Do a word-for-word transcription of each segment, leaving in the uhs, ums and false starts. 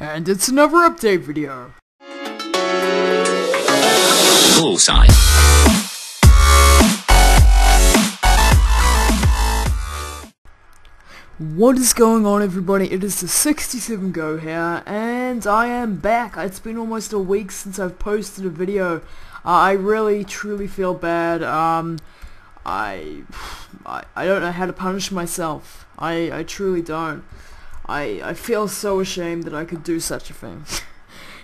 And it's another update video. Bullseye. What is going on, everybody? It is the sixty-seven Go here, and I am back. It's been almost a week since I've posted a video. Uh, I really, truly feel bad. Um, I, I, I don't know how to punish myself. I, I truly don't. I, I feel so ashamed that I could do such a thing.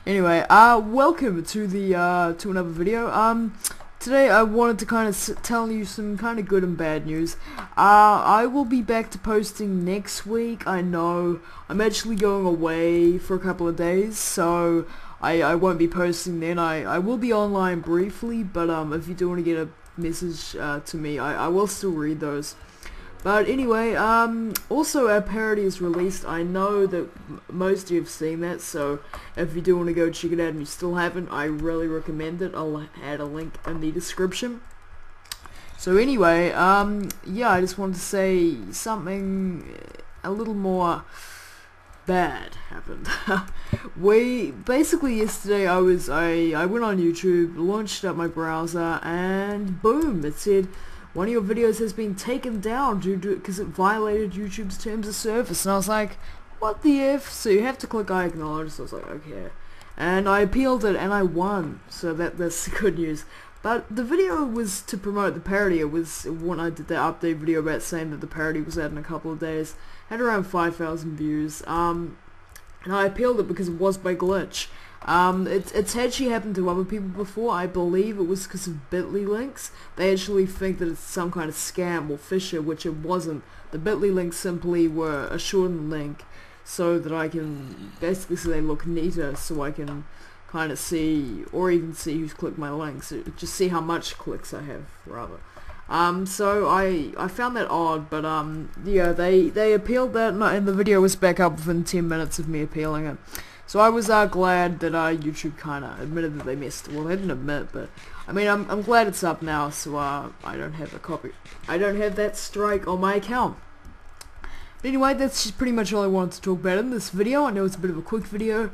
Anyway, uh, welcome to the, uh, to another video. Um, today I wanted to kind of s tell you some kind of good and bad news. Uh, I will be back to posting next week. I know I'm actually going away for a couple of days, so I, I won't be posting then. I, I will be online briefly, but, um, if you do want to get a message, uh, to me, I, I will still read those. But anyway, um, also our parody is released. I know that m most of you have seen that, so if you do want to go check it out and you still haven't, I really recommend it. I'll add a link in the description. So anyway, um, yeah, I just wanted to say something a little more bad happened. We, basically yesterday I was, I, I went on YouTube, launched up my browser, and boom, it said, one of your videos has been taken down due to because it violated YouTube's terms of service. And I was like, what the F? So you have to click I acknowledge. So I was like, okay. And I appealed it and I won. So that that's the good news. But the video was to promote the parody. It was when I did that update video about saying that the parody was out in a couple of days. Had around five thousand views. Um, and I appealed it because it was by glitch. Um, it, it's actually happened to other people before. I believe it was because of bit dot l y links. They actually think that it's some kind of scam or phishing, which it wasn't. The bit dot l y links simply were a shortened link so that I can, basically so they look neater, so I can kind of see, or even see who's clicked my links, just see how much clicks I have, rather. Um, so I, I found that odd, but um, yeah, they, they appealed that, and, I, and the video was back up within ten minutes of me appealing it. So I was uh, glad that uh, YouTube kind of admitted that they missed. Well, they didn't admit, but I mean, I'm I'm glad it's up now. So uh, I don't have a copy. I don't have that strike on my account. But anyway, that's just pretty much all I wanted to talk about in this video. I know it's a bit of a quick video,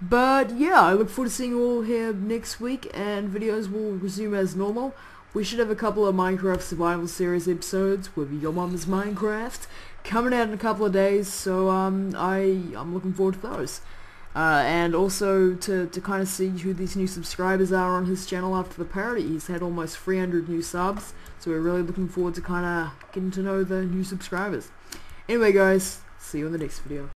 but yeah, I look forward to seeing you all here next week, and videos will resume as normal. We should have a couple of Minecraft Survival Series episodes with Your Mom's Minecraft coming out in a couple of days. So um, I I'm looking forward to those. Uh, and also to, to kind of see who these new subscribers are on his channel after the parody. He's had almost three hundred new subs, so we're really looking forward to kind of getting to know the new subscribers. Anyway guys, see you in the next video.